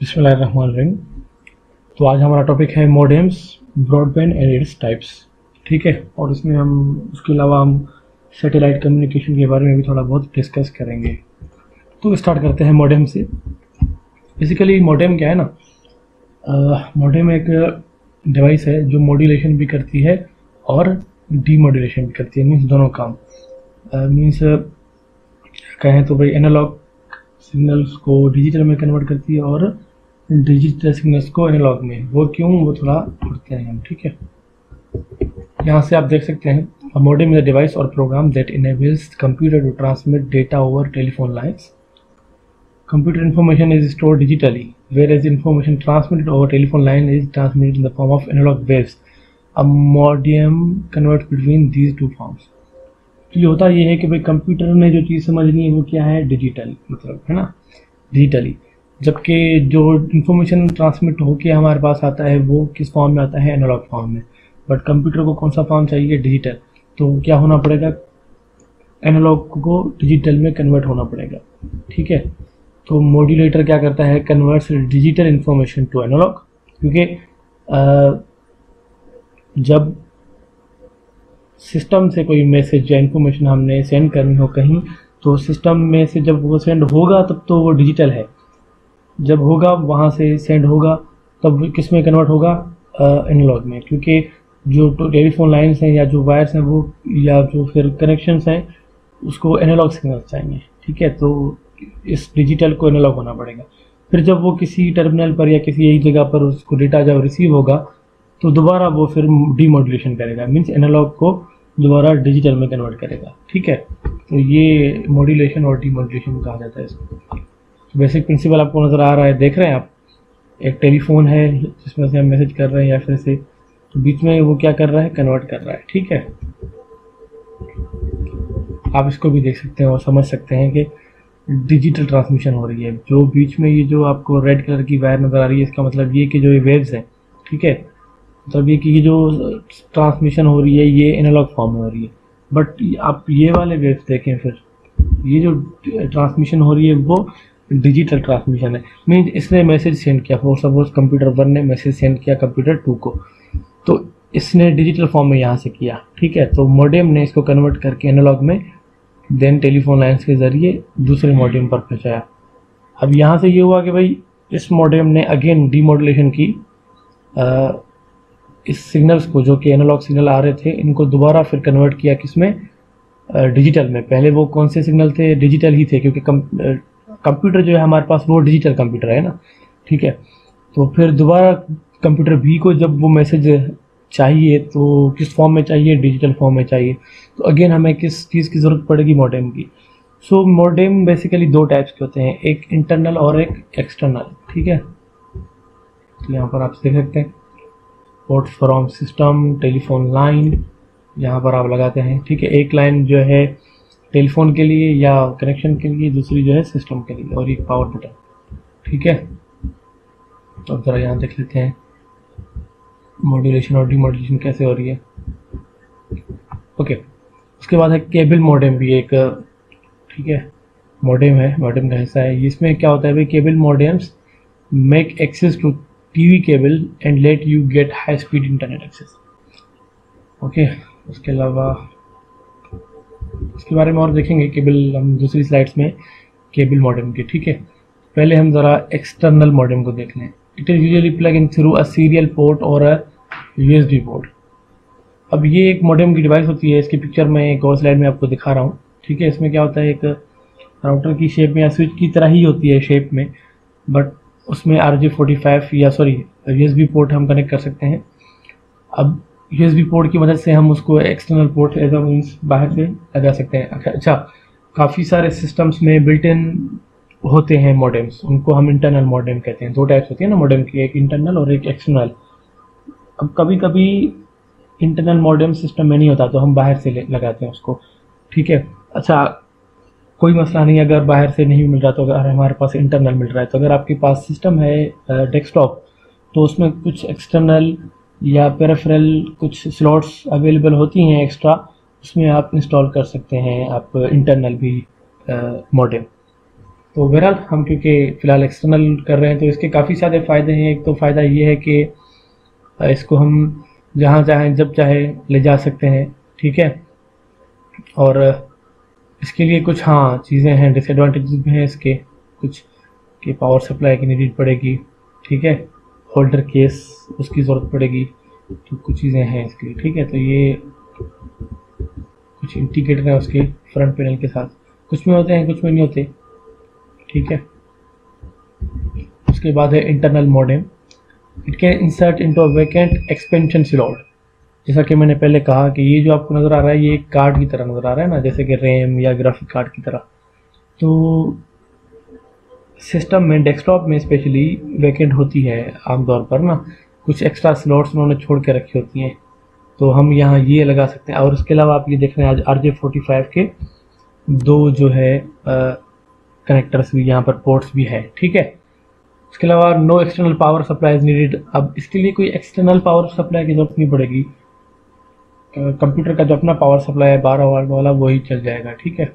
बिस्मिल्लाहिर्रहमानिर्रहीम। तो आज हमारा टॉपिक है modems, broadband and its types, ठीक है। और इसमें हम उसके अलावा हम सैटेलाइट कम्युनिकेशन के बारे में भी थोड़ा बहुत डिस्कस करेंगे। तो स्टार्ट करते हैं मोडेम से। बेसिकली मोडेम क्या है ना, मोडेम एक डिवाइस है जो मॉड्यूलेशन भी करती है और डीमॉड्यूलेशन भी करती है, मीन्स दोनों काम। मीन्स कहें तो भाई एनालॉग सिग्नल्स को डिजिटल में कन्वर्ट करती है और डिजिटल सिग्नल्स को एनालॉग में। वो क्यों, वो थोड़ा उठते हैं हम, ठीक है। यहाँ से आप देख सकते हैं, A modem is a device or program that enables computer to transmit data over telephone lines. Computer information is stored digitally, whereas information transmitted over telephone line is transmitted in the form of analog waves. A modem converts between these two forms. तो ये होता ये है कि भाई computer ने जो चीज़ समझनी है वो क्या है, डिजिटल, मतलब है ना, डिजिटली। जबकि जो इन्फॉर्मेशन ट्रांसमिट होके हमारे पास आता है वो किस फॉर्म में आता है, एनालॉग फॉर्म में। बट कंप्यूटर को कौन सा फॉर्म चाहिए, डिजिटल। तो क्या होना पड़ेगा, एनालॉग को डिजिटल में कन्वर्ट होना पड़ेगा, ठीक है। तो मॉड्यूलेटर क्या करता है, converts digital information to analog, क्योंकि जब सिस्टम से कोई मैसेज या इन्फॉर्मेशन हमने सेंड करनी हो कहीं, तो सिस्टम में से जब वो सेंड होगा तब तो वो डिजिटल है, जब होगा वहाँ से सेंड होगा तब किस में कन्वर्ट होगा, एनालॉग में। क्योंकि जो टेलीफोन लाइन्स हैं या जो वायर्स हैं वो या जो फिर कनेक्शंस हैं उसको एनालॉग सिग्नल चाहिए, ठीक है। तो इस डिजिटल को एनालॉग होना पड़ेगा। फिर जब वो किसी टर्मिनल पर या किसी एक जगह पर उसको डेटा जब रिसीव होगा तो दोबारा वो फिर डीमॉड्यूलेशन करेगा, मीन्स एनालॉग को दोबारा डिजिटल में कन्वर्ट करेगा, ठीक है। तो ये मॉड्यूलेशन और डीमॉड्यूलेशन कहा जाता है इसको। तो बेसिक प्रिंसिपल आपको नज़र आ रहा है, देख रहे हैं आप, एक टेलीफोन है जिसमें से हम मैसेज कर रहे हैं या फिर से, तो बीच में वो क्या कर रहा है, कन्वर्ट कर रहा है, ठीक है। आप इसको भी देख सकते हैं और समझ सकते हैं कि डिजिटल ट्रांसमिशन हो रही है। जो बीच में ये जो आपको रेड कलर की वायर नज़र आ रही है, इसका मतलब ये कि जो ये वेव्स हैं, ठीक है, मतलब ये कि ये जो ट्रांसमिशन हो रही है ये एनालॉग फॉर्म में हो रही है। बट आप ये वाले वेव्स देखें, फिर ये जो ट्रांसमिशन हो रही है वो डिजिटल ट्रांसमिशन है। मीन्स इसने मैसेज सेंड किया, फॉर सपोज कंप्यूटर 1 ने मैसेज सेंड किया कंप्यूटर 2 को, तो इसने डिजिटल फॉर्म में यहाँ से किया, ठीक है। तो मॉडेम ने इसको कन्वर्ट करके एनालॉग में, देन टेलीफोन लाइन्स के ज़रिए दूसरे मॉडेम पर पहुँचाया। अब यहाँ से ये हुआ कि भाई इस मॉडेम ने अगेन डीमॉड्यूलेशन की, इस सिग्नल्स को जो कि एनालॉग सिग्नल आ रहे थे इनको दोबारा फिर कन्वर्ट किया किस में, डिजिटल में। पहले वो कौन से सिग्नल थे, डिजिटल ही थे, क्योंकि कंप्यूटर जो है हमारे पास वो डिजिटल कंप्यूटर है ना, ठीक है। तो फिर दोबारा कंप्यूटर बी को जब वो मैसेज चाहिए तो किस फॉर्म में चाहिए, डिजिटल फॉर्म में चाहिए। तो अगेन हमें किस चीज़ की ज़रूरत पड़ेगी, मॉडेम की। सो मॉडेम बेसिकली दो टाइप्स के होते हैं, एक इंटरनल और एक एक्सटर्नल, ठीक है। तो यहाँ पर आप देख सकते हैं port from system, telephone line, यहाँ पर आप लगाते हैं, ठीक है। एक लाइन जो है टेलीफोन के लिए या कनेक्शन के लिए, दूसरी जो है सिस्टम के लिए, और एक पावर बटन, ठीक है। तो ज़रा यहाँ देख लेते हैं मॉड्यूलेशन और डीमॉड्यूलेशन कैसे हो रही है, ओके। उसके बाद है केबल मॉडेम भी एक, ठीक है, मॉडेम है, मॉडेम का हिस्सा है। इसमें क्या होता है भाई, cable modems make access to TV cable and let you get high speed internet access, okay. उसके अलावा इसके बारे में और देखेंगे केबल हम दूसरी स्लाइड्स में, केबल मॉडेम के, ठीक है। पहले हम ज़रा एक्सटर्नल मॉडेम को देख लें। It is usually plug in through a serial port और अ USB पोर्ट। अब ये एक मॉडेम की डिवाइस होती है, इसकी पिक्चर मैं एक और स्लाइड में आपको दिखा रहा हूँ, ठीक है। इसमें क्या होता है, एक राउटर की शेप में या स्विच की तरह ही होती है शेप में, बट उसमें RJ45 या सॉरी USB पोर्ट हम कनेक्ट कर सकते हैं। अब USB पोर्ट की मदद से हम उसको external port as a means बाहर से लगा सकते हैं। अच्छा, काफ़ी सारे सिस्टम्स में बिल्ट इन होते हैं मॉडेम्स, उनको हम इंटरनल मॉडेम कहते हैं। दो टाइप्स होती है ना मॉडेम की, एक इंटरनल और एक एक्सटर्नल। अब कभी कभी इंटरनल मॉडेम सिस्टम में नहीं होता तो हम बाहर से लगाते हैं उसको, ठीक है। अच्छा, कोई मसला नहीं, अगर बाहर से नहीं मिल रहा तो अगर हमारे पास इंटरनल मिल रहा है, तो अगर आपके पास सिस्टम है डेस्कटॉप तो उसमें कुछ एक्सटर्नल या पेरिफेरल कुछ स्लॉट्स अवेलेबल होती हैं एक्स्ट्रा, उसमें आप इंस्टॉल कर सकते हैं आप इंटरनल भी मॉडेम। तो बहरहाल हम क्योंकि फ़िलहाल एक्सटर्नल कर रहे हैं तो इसके काफ़ी सारे फ़ायदे हैं। एक तो फ़ायदा ये है कि इसको हम जहाँ चाहें जब चाहे ले जा सकते हैं, ठीक है। और इसके लिए कुछ हाँ चीज़ें हैं, डिसएडवांटेज भी हैं इसके कुछ कि पावर सप्लाई की नीड पड़ेगी, ठीक है, होल्डर केस उसकी ज़रूरत पड़ेगी, तो कुछ चीज़ें हैं इसके लिए, ठीक है। तो ये कुछ इंडिकेटर हैं उसके फ्रंट पैनल के साथ, कुछ में होते हैं कुछ में नहीं होते, ठीक है। उसके बाद है internal modem, it can insert into a vacant expansion slot. जैसा कि मैंने पहले कहा कि ये जो आपको नज़र आ रहा है ये एक कार्ड की तरह नज़र आ रहा है ना, जैसे कि रैम या ग्राफिक कार्ड की तरह। तो सिस्टम में डेस्कटॉप में स्पेशली वैकेंट होती है आमतौर पर ना, कुछ एक्स्ट्रा स्लॉट्स उन्होंने छोड़ के रखी होती हैं, तो हम यहाँ ये लगा सकते हैं। और इसके अलावा आप ये देख रहे हैं आज RJ45 के दो जो है कनेक्टर्स भी यहाँ पर पोर्ट्स भी है, ठीक है। इसके अलावा no external power supply is needed, अब इसके लिए कोई एक्सटर्नल पावर सप्लाई की जरूरत नहीं पड़ेगी, कंप्यूटर का जो अपना पावर सप्लाई है 12 वाट वाला वही चल जाएगा, ठीक है,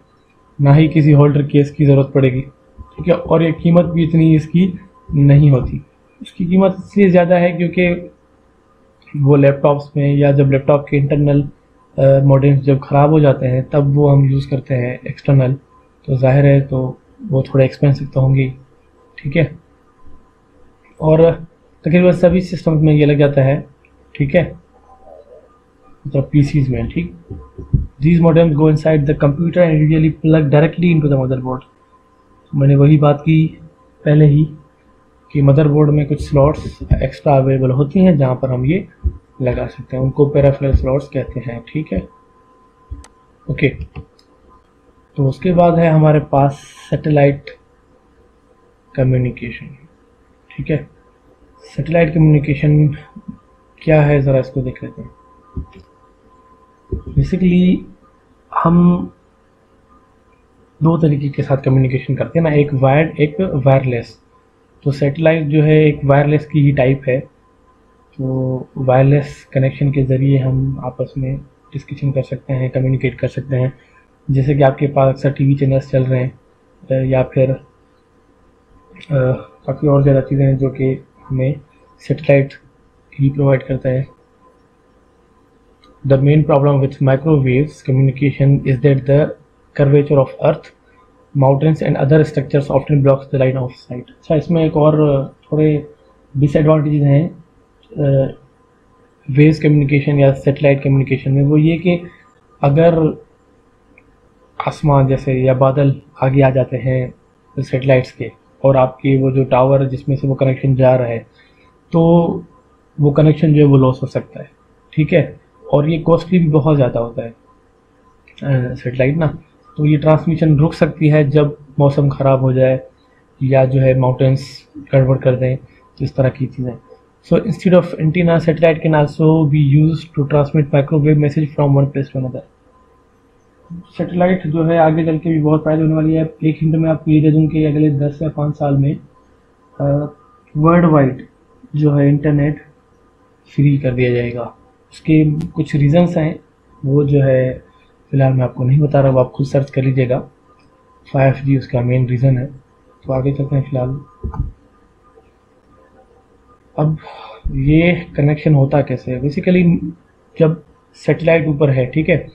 ना ही किसी होल्डर केस की ज़रूरत पड़ेगी, ठीक है। और ये कीमत भी इतनी इसकी नहीं होती, उसकी कीमत इसलिए ज़्यादा है क्योंकि वो लैपटॉप्स में या जब लैपटॉप के इंटरनल मॉडेम्स जब ख़राब हो जाते हैं तब वो हम यूज़ करते हैं एक्सटर्नल, तो जाहिर है तो वो थोड़े एक्सपेंसिव तो होंगे, ठीक है। और तकरीबन सभी सिस्टम्स में ये लग जाता है, ठीक है, मतलब PCs में, ठीक। These modems go inside the computer and usually plug directly into the motherboard. मैंने वही बात की पहले ही कि मदरबोर्ड में कुछ स्लॉट्स एक्स्ट्रा अवेलेबल होती हैं जहाँ पर हम ये लगा सकते हैं, उनको पेरिफेरल स्लॉट्स कहते हैं, ठीक है, ओके। तो उसके बाद है हमारे पास सैटेलाइट कम्युनिकेशन, ठीक है। सैटेलाइट कम्युनिकेशन क्या है ज़रा इसको देख लेते हैं। बेसिकली हम दो तरीके के साथ कम्युनिकेशन करते हैं ना, एक वायर्ड एक वायरलेस। तो सैटेलाइट जो है एक वायरलेस की ही टाइप है, तो वायरलेस कनेक्शन के ज़रिए हम आपस में डिस्कशन कर सकते हैं, कम्युनिकेट कर सकते हैं। जैसे कि आपके पास अक्सर TV चैनल्स चल रहे हैं या फिर काफ़ी और ज़्यादा चीज़ें हैं जो कि हमें सैटेलाइट ही प्रोवाइड करता है। The main problem with microwaves communication is that the curvature of earth, mountains and other structures often blocks the line of sight. अच्छा, इसमें एक और थोड़े डिसएडवांटेजेस हैं वेव्स कम्युनिकेशन या सैटेलाइट कम्युनिकेशन में, वो ये कि अगर आसमान जैसे या बादल आगे आ जाते हैं सेटेलाइट्स के और आपके वो जो टावर जिसमें से वो कनेक्शन जा रहा है तो वो कनेक्शन जो है वो लॉस हो सकता है, ठीक है। और ये कॉस्टली भी बहुत ज़्यादा होता है सेटेलाइट ना, तो ये ट्रांसमिशन रुक सकती है जब मौसम ख़राब हो जाए या जो है माउंटेंस गड़बड़ कर दें, तो इस तरह की चीज़ें। So instead of antenna satellite can also be use to transmit microwave message from one place to another. Satellite जो है आगे चल के भी बहुत फायदा होने वाली है। एक हिंट में आपको ये दे दूँ कि अगले 10 या 5 साल में वर्ल्ड वाइड जो है इंटरनेट फ्री कर दिया जाएगा। उसके कुछ रीज़न्स हैं, वो जो है फ़िलहाल मैं आपको नहीं बता रहा, वो आप खुद सर्च कर लीजिएगा। 5G उसका मेन रीज़न है। तो आगे चलते हैं फ़िलहाल। अब ये कनेक्शन होता कैसे है? बेसिकली जब सैटेलाइट ऊपर है, ठीक है,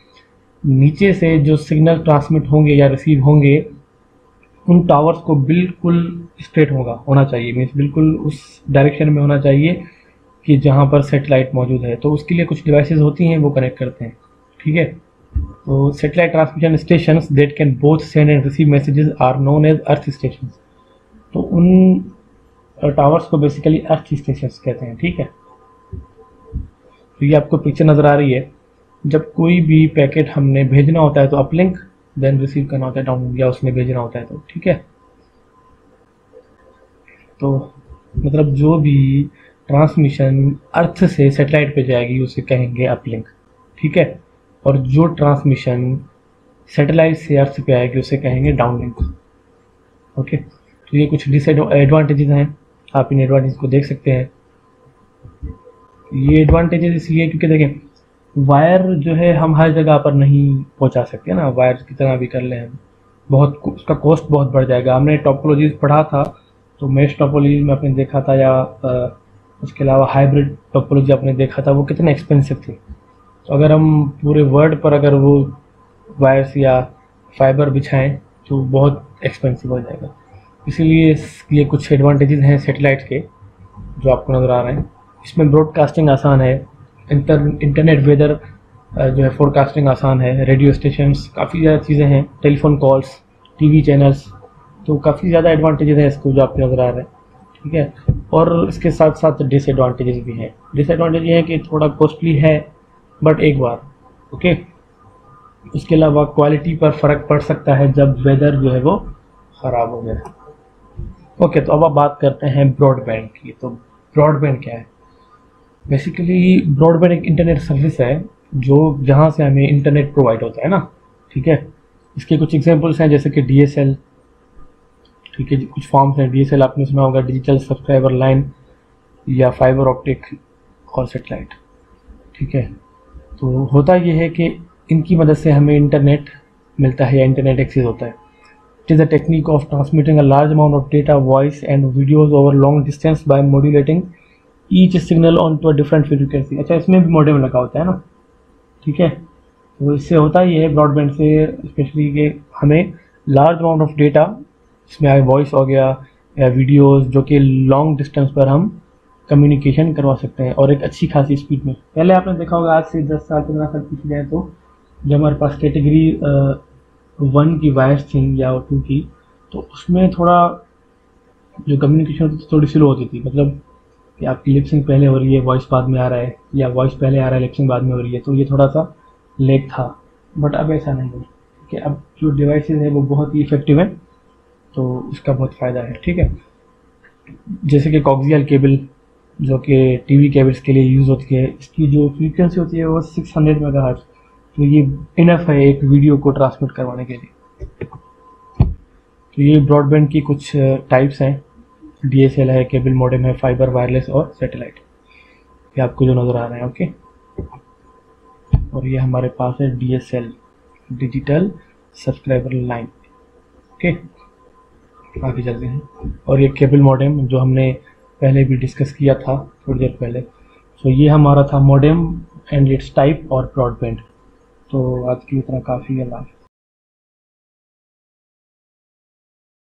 नीचे से जो सिग्नल ट्रांसमिट होंगे या रिसीव होंगे उन टावर्स को बिल्कुल स्ट्रेट होना चाहिए, मीन्स बिल्कुल उस डायरेक्शन में होना चाहिए कि जहाँ पर सैटेलाइट मौजूद है। तो उसके लिए कुछ डिवाइसेस होती हैं वो कनेक्ट करते हैं, ठीक है। तो satellite transmission stations that can both send and receive messages are known as earth stations. तो उन टावर्स को बेसिकली अर्थ स्टेशंस कहते हैं, ठीक है। तो ये आपको पिक्चर नज़र आ रही है। जब कोई भी पैकेट हमने भेजना होता है तो अपलिंक, देन रिसीव करना होता है डाउनलिंक, या उसने भेजना होता है तो, ठीक है। तो मतलब जो भी ट्रांसमिशन अर्थ से सैटेलाइट पे जाएगी उसे कहेंगे अपलिंक, ठीक है, और जो ट्रांसमिशन सैटेलाइट से अर्थ पे आएगी उसे कहेंगे डाउनलिंक, ओके। तो ये कुछ डिसएडवांटेजेस हैं, आप इन एडवांटेज को देख सकते हैं। ये एडवांटेजेस इसलिए क्योंकि देखें वायर जो है हम हर जगह पर नहीं पहुंचा सकते ना, वायर की तरह भी कर लें हम, बहुत उसका कॉस्ट बहुत बढ़ जाएगा। हमने टोपोलॉजीज़ पढ़ा था तो मेश टोपोलॉजी में आपने देखा था, या उसके अलावा हाइब्रिड टोपोलॉजी आपने देखा था, वो कितना एक्सपेंसिव थी। तो अगर हम पूरे वर्ल्ड पर अगर वो वायर्स या फाइबर बिछाएं तो बहुत एक्सपेंसिव हो जाएगा। इसीलिए ये कुछ एडवांटेजेस हैं सैटेलाइट के जो आपको नज़र आ रहे हैं। इसमें ब्रॉडकास्टिंग आसान है, इंटरनेट वेदर जो है फोरकास्टिंग आसान है, रेडियो स्टेशंस, काफ़ी ज़्यादा चीज़ें हैं, टेलीफोन कॉल्स, टीवी चैनल्स, तो काफ़ी ज़्यादा एडवांटेजेस हैं इसको जो आपको नज़र आ रहे हैं, ठीक है। और इसके साथ साथ डिसएडवांटेजेस भी हैं। डिसएडवांटेज ये है कि थोड़ा कॉस्टली है बट एक बार ओके। उसके अलावा क्वालिटी पर फ़र्क पड़ सकता है जब वेदर जो है वो ख़राब हो गया ओके। तो अब आप बात करते हैं ब्रॉडबैंड की। तो ब्रॉडबैंड क्या है? बेसिकली ब्रॉडबैंड एक इंटरनेट सर्विस है जो जहाँ से हमें इंटरनेट प्रोवाइड होता है ना, ठीक है। इसके कुछ एग्जांपल्स हैं जैसे कि DSL, ठीक है, कुछ फॉर्म्स हैं। DSL आपने सुना होगा, डिजिटल सब्सक्राइबर लाइन, या फाइबर ऑप्टिक और सेटेलाइट, ठीक है। तो होता यह है कि इनकी मदद से हमें इंटरनेट मिलता है या इंटरनेट एक्सेस होता है। It is a technique of transmitting a large amount of data, voice and videos over long distance by modulating each signal on to a different frequency. अच्छा, इसमें भी मॉडेम लगा होता है ना, ठीक है। तो इससे होता ही है ब्रॉडबैंड से स्पेशली कि हमें लार्ज अमाउंट ऑफ डेटा, इसमें आए वॉइस हो गया या वीडियोस, जो कि लॉन्ग डिस्टेंस पर हम कम्युनिकेशन करवा सकते हैं और एक अच्छी खासी स्पीड में। पहले आपने देखा होगा आज से 10 साल 15 साल पीछे जाए तो जब हमारे पास कैटेगरी 1 की वायर्स थी या 2 की, तो उसमें थोड़ा जो कम्युनिकेशन थोड़ी स्लो होती थी। मतलब कि आपकी लिपसिंग पहले हो रही है वॉइस बाद में आ रहा है, या वॉइस पहले आ रहा है लिपसिंग बाद में हो रही है, तो ये थोड़ा सा लेग था। बट अब ऐसा नहीं है कि अब जो डिवाइसेस हैं वो बहुत ही इफेक्टिव हैं, तो उसका बहुत फ़ायदा है, ठीक है। जैसे कि कॉक्सियल केबल जो कि टीवी केबल्स के लिए यूज़ होती है, इसकी जो फ्रीक्वेंसी होती है वो 600 मेगाहर्ट्ज़, तो ये इनफ है एक वीडियो को ट्रांसमिट करवाने के लिए। तो ये ब्रॉडबैंड की कुछ टाइप्स हैं। DSL है, केबल मॉडेम है, फाइबर, वायरलेस और सैटेलाइट, ये आपको जो नज़र आ रहे हैं ओके। और ये हमारे पास है DSL, digital subscriber line, okay, आगे चलते हैं। और ये केबल मॉडेम जो हमने पहले भी डिस्कस किया था थोड़ी देर पहले। तो ये हमारा था मॉडेम एंड इट्स टाइप और ब्रॉडबैंड। तो आज की इतना काफ़ी है।